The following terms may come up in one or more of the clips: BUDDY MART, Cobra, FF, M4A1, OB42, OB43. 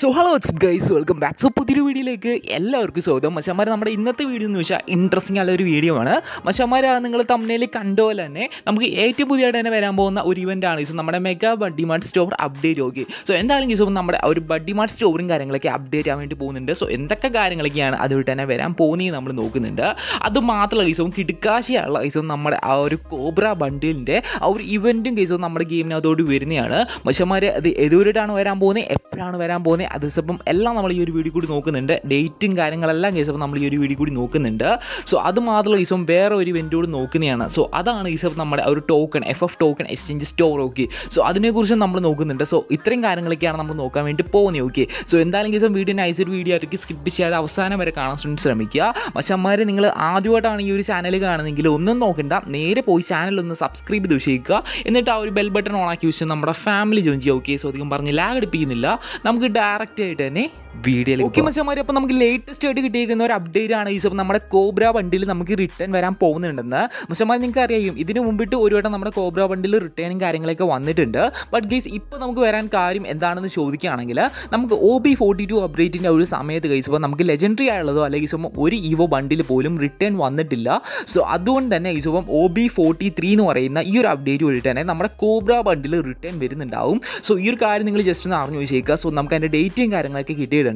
So hello, what's up guys, welcome back. So pudhiru video like ellarku swadam. Mashamara nammada innathe video nu vecha interesting alla oru video aanu. Mashamara ningal thumbnail kandu pole thanne namukku ഏറ്റവും പുതിയതായിട്ട് തന്നെ വരാൻ പോകുന്ന ഒരു event ആണ്. So നമ്മുടെ mega buddy mart store update okay. So എന്തായാലും so നമ്മുടെ ഒരു ബഡി മാർട്ട് സ്റ്റോറും കാര്യങ്ങളൊക്കെ അപ്ഡേറ്റ് ആവാൻ വേണ്ടി പോകുന്നുണ്ട്. സോ എന്തൊക്കെ കാര്യങ്ങളൊക്കെയാണ് അതുകൊണ്ട് തന്നെ വരാൻ പോകുന്നത് നമ്മൾ നോക്കുന്നുണ്ട്. അതുമാത്രമല്ല ഗൈസ് കിടുക്കാശിയുള്ള ഗൈസ് നമ്മുടെ ആ ഒരു കോബ്ര ബണ്ടിലിൻ്റെ ആ ഒരു ഇവൻറ്റും ഗൈസ് നമ്മുടെ ഗെയിമിനകത്തോട് വരുന്നതാണ്. മച്ചന്മാർ അത് എതുവരെയാണ് വരാൻ പോകുന്നത്, എപ്പോഴാണ് വരാൻ പോകുന്നത്, അത് ദിവസം എല്ലാം നമ്മൾ ഈ ഒരു വീഡിയോ കൂടി നോക്കുന്നുണ്ട്. ഡേറ്റും കാര്യങ്ങളെല്ലാം ഗൈസ് നമ്മൾ ഈ ഒരു വീഡിയോ കൂടി നോക്കുന്നുണ്ട്. സോ അതുമാത്രമല്ല ഗൈസ് വേറെ ഒരു ഇവൻറ്റോട് നോക്കുന്നതാണ്. സോ അതാണ് ഗൈസ് നമ്മുടെ ഒരു token FF token exchange store okay. So അതിനെക്കുറിച്ച് നമ്മൾ നോക്കുന്നുണ്ട്. സോ ഇത്രയും കാര്യങ്ങളൊക്കെയാണ് നമ്മൾ നോക്കാൻ വേണ്ടി പോകുന്നത് ഓക്കെ. സോ എന്തായാലും ഗൈസ് വീഡിയോ നൈസ് ഒരു വീഡിയോ ആയിട്ട് സ്കിപ്പ് ചെയ്യാതെ അവസാനം വരെ കാണാൻ ശ്രമിക്കുക. മച്ചന്മാർ നിങ്ങൾ ആദ്യമായിട്ടാണ് ഈ ഒരു ചാനൽ കാണുന്നെങ്കിൽ ഒന്നും നോക്കണ്ട, നേരെ പോയി ചാനലൊന്ന് സബ്സ്ക്രൈബ് ചെയ്ത് വെച്ചേക്കുക. എന്നിട്ട് ആ ഒരു ബെൽ ബട്ടൺ ഓണാക്കി വെച്ച് നമ്മുടെ ഫാമിലി ജോയിൻ ചെയ്യുക ഓക്കെ. സോ അധികം പറഞ്ഞ് ലാഗ് അടിപ്പിക്കുന്നില്ല, നമുക്ക് ഡയറക്റ്റ് ആയിട്ട് തന്നെ വീഡിയോയിൽ ഓക്കെ. മച്ചന്മാർ അപ്പോൾ നമുക്ക് ലേറ്റസ്റ്റ് ആയിട്ട് കിട്ടിയിരിക്കുന്ന ഒരു അപ്ഡേറ്റ് ആണ് ഈസ് നമ്മുടെ കോബ്ര ബണ്ടിൽ നമുക്ക് റിട്ടേൺ വരാൻ പോകുന്നുണ്ടെന്ന്. മച്ചന്മാർ നിങ്ങൾക്ക് അറിയാം, ഇതിന് മുമ്പിട്ട് ഒരു വട്ടം നമ്മുടെ കോബ്ര ബണ്ടിൽ റിട്ടേണും കാര്യങ്ങളൊക്കെ വന്നിട്ടുണ്ട്. ബട്ട് ഗൈസ് ഇപ്പോൾ നമുക്ക് വരാൻ കാര്യം എന്താണെന്ന് ചോദിക്കുകയാണെങ്കിൽ നമുക്ക് OB42 അപ്ഡേറ്റിൻ്റെ ഒരു സമയത്ത് ഗൈസ് ഇപ്പോൾ നമുക്ക് ലെജൻഡറി ആയുള്ളതോ അല്ലെങ്കിൽ ഇപ്പം ഒരു ഇവോ ബണ്ടിൽ പോലും റിട്ടേൺ വന്നിട്ടില്ല. സോ അതുകൊണ്ട് തന്നെ ഗൈസ് ഇപ്പം OB43 എന്ന് പറയുന്ന ഈ ഒരു അപ്ഡേറ്റ് വേണ്ടിയിട്ട് തന്നെ നമ്മുടെ കോബ്ര ബണ്ടിൽ റിട്ടേൺ വരുന്നുണ്ടാവും. സോ ഈ ഒരു കാര്യം നിങ്ങൾ ജസ്റ്റ് ഒന്ന് അറിഞ്ഞു വെച്ചേക്കുക. സോ നമുക്ക് അതിൻ്റെ ഡേറ്റും കാര്യങ്ങളൊക്കെ കിട്ടിയിട്ടുണ്ട്.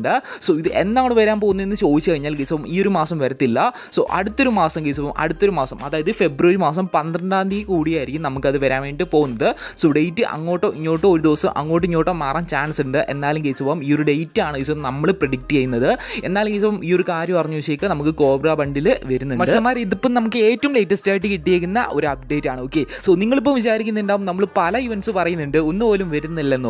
സോ ഇത് എന്നാണ് വരാൻ പോകുന്നതെന്ന് ചോദിച്ചു കഴിഞ്ഞാൽ ഗൈസ് ഈ ഒരു മാസം വരത്തില്ല. സോ അടുത്തൊരു മാസം ഗൈസ് അടുത്തൊരു മാസം അതായത് ഫെബ്രുവരി മാസം 12-ാം തീയതി കൂടിയായിരിക്കും നമുക്കത് വരാൻ വേണ്ടി പോകുന്നത്. സോ ഡേറ്റ് അങ്ങോട്ടോ ഇങ്ങോട്ടോ ഒരു ദിവസം അങ്ങോട്ടും ഇങ്ങോട്ടോ മാറാൻ ചാൻസ് ഉണ്ട്. എന്നാലും ഗൈസ് ഈ ഒരു ഡേറ്റ് ആണ് ഗൈസ് നമ്മൾ പ്രെഡിക്റ്റ് ചെയ്യുന്നത്. എന്നാലും ഗൈസ് ഈ ഒരു കാര്യം അറിഞ്ഞു വെച്ചേക്കുക, നമുക്ക് കോബ്ര ബണ്ടിൽ വരുന്നുണ്ട്. പക്ഷേ ഇതിപ്പം നമുക്ക് ഏറ്റവും ലേറ്റസ്റ്റ് ആയിട്ട് കിട്ടിയിരിക്കുന്ന ഒരു അപ്ഡേറ്റ് ആണ് ഓക്കെ. സോ നിങ്ങളിപ്പോൾ വിചാരിക്കുന്നുണ്ടാവും നമ്മൾ പല ഇവൻറ്റ്സ് പറയുന്നുണ്ട് ഒന്നുപോലും വരുന്നില്ലെന്ന്.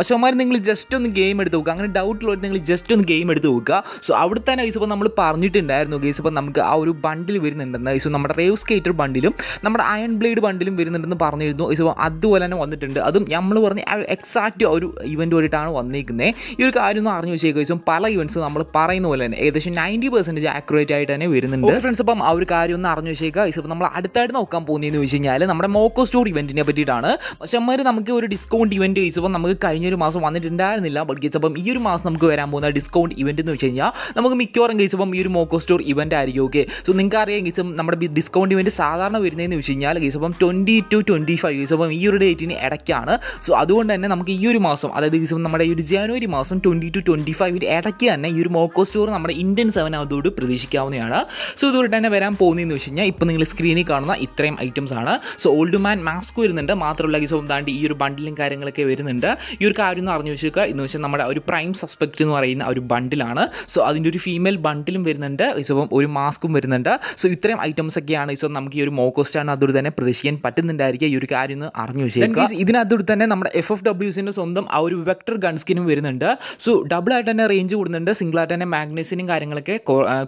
പക്ഷേ നിങ്ങൾ ജസ്റ്റ് ഒന്ന് ഗെയിം എടുത്ത് നോക്കുക, അങ്ങനെ ഡൗട്ടിലോട്ട് നിങ്ങൾ ജസ്റ്റ് ഒന്ന് ഗെയിം എടുത്ത് നോക്കുക. സോ അവിടെ തന്നെ ഗൈസ് ഇപ്പോൾ നമ്മൾ പറഞ്ഞിട്ടുണ്ടായിരുന്നു ഗൈസ് ഇപ്പോൾ നമുക്ക് ആ ഒരു ബണ്ടിൽ വരുന്നുണ്ടെന്ന്. ഗൈസ് നമ്മുടെ റേവ് സ്കേറ്റർ ബണ്ടിലും നമ്മുടെ അയൺ ബ്ലേഡ് ബണ്ടിലും വരുന്നുണ്ടെന്ന് പറഞ്ഞിരുന്നു. ഗൈസ് ഇപ്പോൾ അതുപോലെ തന്നെ വന്നിട്ടുണ്ട്. അതും നമ്മൾ പറഞ്ഞ എക്സാക്റ്റ് ഒരു ഇവൻറ്റ് വേണ്ടിയിട്ടാണ് വന്നിരിക്കുന്നത്. ഈ ഒരു കാര്യം ഒന്ന് അറിഞ്ഞു വെച്ചേക്കുക ഗൈസ് പല ഇവൻറ്റ്സ് നമ്മൾ പറയുന്ന പോലെ തന്നെ ഏകദേശം 90% ആക്യുറേറ്റ് ആയിട്ട് തന്നെ വരുന്നുണ്ട് ഫ്രണ്ട്സ്. അപ്പം ആ ഒരു കാര്യം ഒന്ന് അറിഞ്ഞു വെച്ചേക്കുക ഗൈസ്. ഇപ്പോൾ നമ്മൾ അടുത്തായിട്ട് നോക്കാൻ പോകുന്നതെന്ന് വെച്ച് കഴിഞ്ഞാൽ നമ്മുടെ മോക്കോ സ്റ്റോർ ഇവൻറ്റിനെ പറ്റിയിട്ടാണ്. പക്ഷേ അമ്മമാർ നമുക്ക് ഒരു ഡിസ്കൗണ്ട് ഇവൻറ്റ് ഗൈസ് ഇപ്പോൾ നമുക്ക് കഴിഞ്ഞൊരു മാസം വന്നിട്ടുണ്ടായിരുന്നില്ല. ബട്ട് ഗൈസ് അപ്പം ഈ ഒരു മാസം നമുക്ക് വരാൻ പോകുന്ന ഡിസ്കൗണ്ട് ഇവന്റ് എന്ന് വെച്ച് കഴിഞ്ഞാൽ നമുക്ക് മിക്കവാറും ഗൈസ് ഇപ്പം ഈ ഒരു മോക്കോ സ്റ്റോർ ഇവന്റ് ആയിരിക്കും ഓക്കെ. സോ നിങ്ങൾക്ക് അറിയാം ഗൈസ് നമ്മുടെ ഡിസ്കൗണ്ട് ഇവന്റ് സാധാരണ വരുന്നതെന്ന് വെച്ച് കഴിഞ്ഞാൽ ഗൈസ് ഇപ്പം 20 to 25 ഗൈസ് അപ്പം ഈ ഒരു ഡേറ്റിന് ഇടയ്ക്കാണ്. സോ അതുകൊണ്ട് തന്നെ നമുക്ക് ഈ ഒരു മാസം അതായത് ഗൈസ് നമ്മുടെ ഈ ഒരു ജനുവരി മാസം 20 to 25 ഇടയ്ക്ക് തന്നെ ഈ ഒരു മോക്കോ സ്റ്റോർ നമ്മുടെ ഇന്ത്യൻ 7 അതോട് പ്രതീക്ഷിക്കാവുന്നതാണ്. സോ ഇതുകൊണ്ട് തന്നെ വരാൻ പോകുന്നതെന്ന് വെച്ച് കഴിഞ്ഞാൽ ഇപ്പോൾ നിങ്ങൾ സ്ക്രീനിൽ കാണുന്ന ഇത്രയും ഐറ്റംസ് ആണ്. സോ ഓൾഡ് മാൻ മാസ്ക് വരുന്നുണ്ട്, മാത്രമല്ല ഗൈസ് താണ്ടി ഈ ഒരു ബണ്ടിലും കാര്യങ്ങളൊക്കെ വരുന്നുണ്ട്. ഈ ഒരു കാര്യം ഒന്ന് അറിഞ്ഞു വെച്ചേക്കുക. എന്ന് വെച്ചാൽ നമ്മുടെ ഒരു പ്രൈം സസ്പെക്ട് എന്ന് പറയുന്ന ഒരു ബണ്ടിലാണ്. സോ അതിൻ്റെ ഒരു ഫീമെയിൽ ബണ്ടിലും വരുന്നുണ്ട് ഗൈസ്, അപ്പം ഒരു മാസ്കും വരുന്നുണ്ട്. സോ ഇത്രയും ഐറ്റംസ് ഒക്കെയാണ് ഗൈസ് നമുക്ക് ഈ ഒരു മോക്കോ സ്റ്റാറിന് അതോടെ തന്നെ പ്രതീക്ഷിക്കാൻ പറ്റുന്നുണ്ടായിരിക്കും. ഈ ഒരു കാര്യം ഒന്ന് അറിഞ്ഞു വെച്ചേക്കുക. ഇതിനകത്തോടെ തന്നെ നമ്മുടെ FFWസിൻ്റെ സ്വന്തം ആ ഒരു വെക്ടർ ഗൺസ്കിനും വരുന്നുണ്ട്. സോ ഡബിളായിട്ട് തന്നെ റേഞ്ച് കൂടുന്നുണ്ട്, സിംഗിളായിട്ട് തന്നെ മാഗ്നസിനും കാര്യങ്ങളൊക്കെ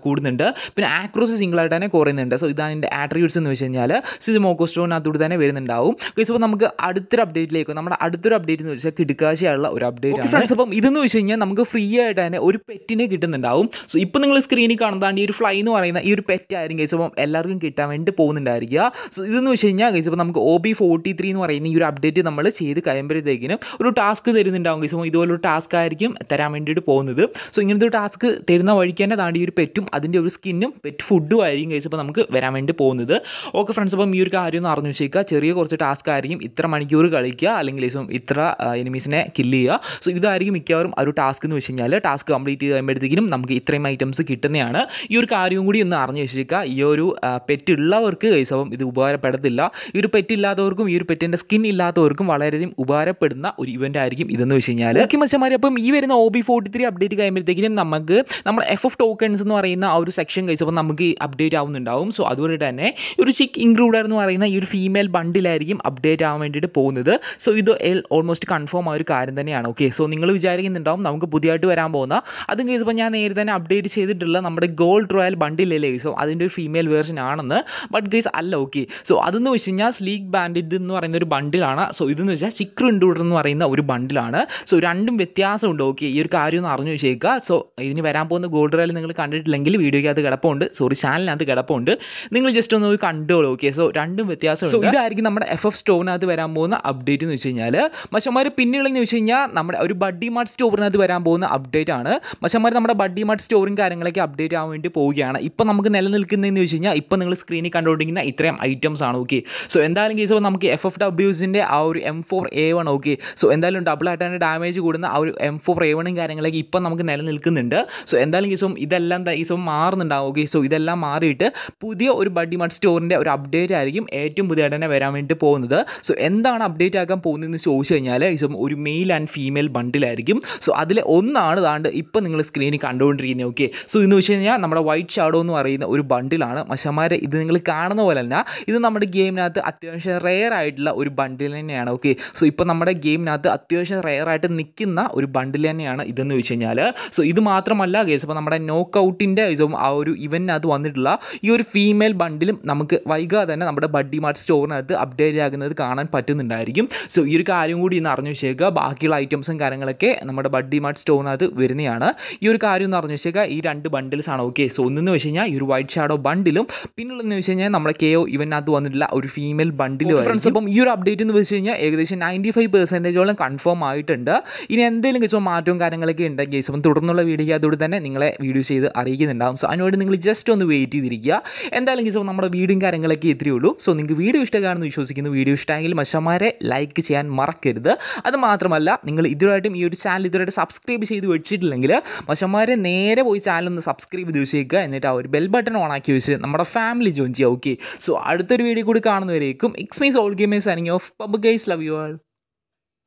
കൂടുന്നുണ്ട്. പിന്നെ ആക്രോസ് സിംഗിളായിട്ട് തന്നെ കുറയുന്നുണ്ട്. സോ ഇതാണ് എൻ്റെ ആട്രിബ്യൂട്ട്സ് എന്ന് വെച്ച് കഴിഞ്ഞാൽ ഇത് മോക്കോ സ്റ്റോറിനകത്തോടെ തന്നെ വരുന്നുണ്ടാവും ഗൈസ്. അപ്പോൾ നമുക്ക് അടുത്തൊരു അപ്ഡേറ്റിലേക്ക് നമ്മുടെ അടുത്തൊരു അപ്ഡേറ്റ് എന്ന് വെച്ചാൽ കിടുക്കാശയുള്ള ഒരു അപ്ഡേറ്റ് ഫ്രണ്ട്സ്. അപ്പം ഇതെന്ന് വെച്ച് കഴിഞ്ഞാൽ നമുക്ക് ഫ്രീ ആയിട്ട് തന്നെ ഒരു പെറ്റിനെ കിട്ടുന്നുണ്ടാവും. സോ ഇപ്പോൾ നിങ്ങൾ സ്ക്രീനിൽ കാണുന്നതാണ് ഈ ഒരു ഫ്ലൈ എന്ന് പറയുന്ന ഈ ഒരു പെറ്റായിരിക്കും ഗൈസ് അപ്പം എല്ലാവർക്കും കിട്ടാൻ വേണ്ടി പോകുന്നുണ്ടായിരിക്കുക. സോ ഇതെന്ന് വെച്ച് കഴിഞ്ഞാൽ ഗൈസ് അപ്പം നമുക്ക് OB43 എന്ന് പറയുന്ന ഈ ഒരു അപ്ഡേറ്റ് നമ്മൾ ചെയ്ത് കഴിയുമ്പോഴത്തേക്കിനും ഒരു ടാസ്ക് തരുന്നുണ്ടാവും ഗൈസ്. അപ്പം ഇതുപോലൊരു ടാസ്ക് ആയിരിക്കും തരാൻ വേണ്ടിയിട്ട് പോകുന്നത്. സോ ഇങ്ങനത്തെ ഒരു ടാസ്ക് തരുന്ന വഴിക്ക് തന്നെ താണ്ടി ഒരു പെറ്റും അതിൻ്റെ ഒരു സ്കിന്നും പെറ്റ് ഫുഡും ആയിരിക്കും ഗൈസ് അപ്പം നമുക്ക് വരാൻ വേണ്ടി പോകുന്നത് ഓക്കെ ഫ്രണ്ട്സ്. അപ്പം ഈ ഒരു കാര്യം ഒന്ന് അറിഞ്ഞു വെച്ചേക്കുക. ചെറിയ കുറച്ച് ടാസ്ക് ആയിരിക്കും, ഇത്ര മണിക്കൂർ കളിക്കുക അല്ലെങ്കിൽ ഗൈസ് ഇത്ര എനിമീസിനെ കില്ല് ചെയ്യുക. സോ ഇതായിരിക്കും മിക്കവാറും ആ ഒരു ടാസ്ക് എന്ന് വെച്ച് കഴിഞ്ഞാൽ. ടാസ്ക് കംപ്ലീറ്റ് ചെയ്ത് കഴിയുമ്പോഴത്തേക്കും നമുക്ക് ഇത്രയും ഐറ്റംസ് കിട്ടുന്നതാണ്. ഈ ഒരു കാര്യം കൂടി ഒന്ന് അറിഞ്ഞു വെച്ചേക്കുക. ഈ ഒരു പെറ്റുള്ളവർക്ക് ഗൈസ് അപ്പം ഇത് ഉപകാരപ്പെടത്തില്ല. ഈ ഒരു പെറ്റില്ലാത്തവർക്കും ഈ ഒരു പെറ്റിൻ്റെ സ്കിൻ ഇല്ലാത്തവർക്കും വളരെയധികം ഉപകാരപ്പെടുന്ന ഒരു ഇവൻ്റ് ആയിരിക്കും ഇതെന്ന് വെച്ച് കഴിഞ്ഞാൽ ഓക്കെ മച്ചന്മാർ. അപ്പം ഈ വരുന്ന OB43 അപ്ഡേറ്റ് കഴിയുമ്പോഴത്തേക്കും നമുക്ക് നമ്മുടെ FF ടോക്കൺസ് എന്ന് പറയുന്ന ആ ഒരു സെക്ഷൻ ഗൈസ് അപ്പം നമുക്ക് അപ്ഡേറ്റ് ആവുന്നുണ്ടാവും. സോ അതുകൊണ്ട് തന്നെ ഒരു ചിക്ക് ഇൻക്ലൂഡർ എന്ന് പറയുന്ന ഈ ഒരു ഫീമെയിൽ ബണ്ടിലായിരിക്കും അപ്ഡേറ്റ് ആവാൻ വേണ്ടിയിട്ട് പോകുന്നത്. സോ ഇത് ഓൾമോസ്റ്റ് കൺഫേം ആ ഒരു കാര്യം തന്നെയാണ് ഓക്കെ. സോ നിങ്ങൾ വിചാരിക്കുന്നുണ്ടാവും നമുക്ക് പുതിയതായിട്ട് വരാൻ കാണിക്കാൻ പോകുന്ന അതും കേസ് ഇപ്പോൾ ഞാൻ നേരത്തെ തന്നെ അപ്ഡേറ്റ് ചെയ്തിട്ടുള്ള നമ്മുടെ ഗോൾഡ് റോയൽ ബണ്ടിലില്ലേ സോ അതിൻ്റെ ഒരു ഫീമെയിൽ വേർഷൻ ആണെന്ന് ബട്ട് ഗൈസ് അല്ല ഓക്കെ. സോ അതെന്ന് വെച്ച് കഴിഞ്ഞാൽ സ്ലീക്ക് ബാൻഡിഡ് എന്ന് പറയുന്ന ഒരു ബണ്ടിലാണ്. സോ ഇതെന്ന് വെച്ചാൽ സിക്രു ഇൻഡൂഡർ എന്ന് പറയുന്ന ഒരു ബണ്ടിലാണ്. സോ രണ്ടും വ്യത്യാസമുണ്ട് ഓക്കെ. ഈ ഒരു കാര്യം ഒന്ന് അറിഞ്ഞു വെച്ചേക്കുക. സോ ഇതിന് വരാൻ പോകുന്ന ഗോൾഡ് റോയൽ നിങ്ങൾ കണ്ടിട്ടില്ലെങ്കിൽ വീഡിയോയ്ക്കകത്ത് കിടപ്പുണ്ട്, സോറി ചാനലിനകത്ത് കിടപ്പുണ്ട്, നിങ്ങൾ ജസ്റ്റ് ഒന്ന് കണ്ടോളൂ ഓക്കെ. സോ രണ്ടും വ്യത്യാസം. സോ ഇതായിരിക്കും നമ്മുടെ FF സ്റ്റോറിനകത്ത് വരാൻ പോകുന്ന അപ്ഡേറ്റ് എന്ന് വെച്ച് കഴിഞ്ഞാൽ. മച്ചന്മാർ പിന്നെയുള്ളതെന്ന് വെച്ച് കഴിഞ്ഞാൽ നമ്മുടെ ഒരു ബഡി മാർട്ട് സ്റ്റോറിനകത്ത് വരാൻ പോകുന്ന അപ്ഡേറ്റ് ആണ്. മച്ചന്മാർ നമ്മുടെ ബഡി മാർട്ട് സ്റ്റോറും കാര്യങ്ങളൊക്കെ അപ്ഡേറ്റ് ആവാൻ വേണ്ടി പോവുകയാണ്. ഇപ്പം നമുക്ക് നിലനിൽക്കുന്നതെന്ന് വെച്ച് കഴിഞ്ഞാൽ ഇപ്പം നിങ്ങൾ സ്ക്രീനിൽ കണ്ടുകൊണ്ടിരിക്കുന്ന ഇത്രയും ഐറ്റംസ് ആണ് ഓക്കെ. സോ എന്തായാലും കേസ് നമുക്ക് FFWസിൻ്റെ ആ ഒരു M4A1 ഓക്കെ. സോ എന്തായാലും ഡബിളായിട്ടാണ് ഡാമേജ് കൂടുന്ന ആ ഒരു M4A1 കാര്യങ്ങളൊക്കെ ഇപ്പം നമുക്ക് നിലനിൽക്കുന്നുണ്ട്. സോ എന്തായാലും കേസും ഇതെല്ലാം ഈസവും മാറുന്നുണ്ടാവും ഓക്കെ. സോ ഇതെല്ലാം മാറിയിട്ട് പുതിയ ഒരു ബഡി മാർട്ട് സ്റ്റോറിൻ്റെ ഒരു അപ്ഡേറ്റ് ആയിരിക്കും ഏറ്റവും പുതിയ തന്നെ വരാൻ വേണ്ടി പോകുന്നത്. സോ എന്താണ് അപ്ഡേറ്റ് ആക്കാൻ പോകുന്നതെന്ന് ചോദിച്ചു കഴിഞ്ഞാൽ ഈസും ഒരു മെയിൽ ആൻഡ് ഫീമെയിൽ ബണ്ടിലായിരിക്കും. സോ അതിൽ ഒന്നാണ് താണ്ട് ഇപ്പം നിങ്ങൾ സ്ക്രീനിൽ കണ്ടുകൊണ്ടിരിക്കുന്നത് ഓക്കെ. സോ എന്ന് വെച്ച് കഴിഞ്ഞാൽ നമ്മുടെ വൈറ്റ് ഷാഡോ എന്ന് പറയുന്ന ഒരു ബണ്ടിലാണ്. മച്ചന്മാരെ ഇത് നിങ്ങൾ കാണുന്ന പോലെ തന്നെ ഇത് നമ്മുടെ ഗെയിമിനകത്ത് അത്യാവശ്യം റെയർ ആയിട്ടുള്ള ഒരു ബണ്ടിൽ തന്നെയാണ് ഓക്കെ. സോ ഇപ്പം നമ്മുടെ ഗെയിമിനകത്ത് അത്യാവശ്യം റെയർ ആയിട്ട് നിൽക്കുന്ന ഒരു ബണ്ടിൽ തന്നെയാണ് ഇതെന്ന് വെച്ച് കഴിഞ്ഞാൽ. സോ ഇത് മാത്രമല്ല കേസ് ഇപ്പോൾ നമ്മുടെ നോക്ക് ഔട്ടിൻ്റെ ഈസും ആ ഒരു ഇവൻറ്റിനകത്ത് വന്നിട്ടുള്ള ഈ ഒരു ഫീമെയിൽ ബണ്ടിലും നമുക്ക് വൈകാതെ തന്നെ നമ്മുടെ ബഡി മാർട്ട് സ്റ്റോറിനകത്ത് അപ്ഡേറ്റ് ആകുന്നത് കാണാൻ പറ്റുന്നുണ്ടായിരിക്കും. സോ ഈ ഒരു കാര്യം കൂടി ഇന്ന് അറിഞ്ഞു വെച്ചേക്കുക. ബാക്കിയുള്ള ഐറ്റംസും കാര്യങ്ങളൊക്കെ നമ്മുടെ ബഡി മാർട്ട് സ്റ്റോറിനകത്ത് വരുന്നതാണ്. ഈ ഒരു കാര്യം എന്ന് അറിഞ്ഞു വെച്ചേക്കുക. ഈ രണ്ട് ബണ്ടിൽസ് ആണ് ഓക്കെ. സോ ഒന്നെന്ന് വെച്ച് കഴിഞ്ഞാൽ ഈ ഒരു വൈറ്റ് ഷാഡോ ബണ്ടിലും പിന്നുള്ളതെന്ന് വെച്ച് കഴിഞ്ഞാൽ നമ്മുടെ KO ഇവൻറ്റിനകത്ത് വന്നിട്ടുള്ള ഒരു ഫീമെയിൽ ബണ്ടിലും. ഫ്രണ്ട്സ് അപ്പം ഈ ഒരു അപ്ഡേറ്റ് എന്ന് വെച്ച് കഴിഞ്ഞാൽ ഏകദേശം 95% കൺഫേം ആയിട്ടുണ്ട്. ഇനി എന്തെങ്കിലും കേസോ മാറ്റവും കാര്യങ്ങളൊക്കെ ഉണ്ടെങ്കിൽ അപ്പം തുടർന്നുള്ള വീഡിയോ അതോടെ തന്നെ നിങ്ങളെ വീഡിയോ ചെയ്ത് അറിയിക്കുന്നുണ്ടാകും. സോ അതിനുവേണ്ടി നിങ്ങൾ ജസ്റ്റ് ഒന്ന് വെയിറ്റ് ചെയ്തിരിക്കുക. എന്തായാലും കേസോ നമ്മുടെ വീഡിയോയും കാര്യങ്ങളൊക്കെ ഇത്രയേ ഉള്ളൂ. സോ നിങ്ങൾക്ക് വീഡിയോ ഇഷ്ടമാണെന്ന് വിശ്വസിക്കുന്നു. വീഡിയോ ഇഷ്ടമെങ്കിൽ മച്ചന്മാരെ ലൈക്ക് ചെയ്യാൻ മറക്കരുത്. അത് മാത്രമല്ല നിങ്ങൾ ഇതുവരായിട്ടും ഈ ഒരു ചാനൽ ഇതുവരായിട്ട് സബ്സ്ക്രൈബ് ചെയ്ത് വെച്ചിട്ടില്ലെങ്കിൽ മച്ചന്മാരെ നേരെ പോയി ചാനൽ ഒന്ന് സബ്സ്ക്രൈബ് ചെയ്ത് വെച്ചേക്കുക. എന്നിട്ട് ആ ഒരു ബെൽ ബട്ടൺ ഓൺ ആക്കി വെച്ച് നമ്മുടെ ഫാമിലി ജോയിൻ ചെയ്യുക ഓക്കെ. സോ അടുത്തൊരു വീഡിയോ കൂടി കാണുന്നവരേക്കും it's me all gamers signing off. Bye guys, love you all,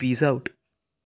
peace out.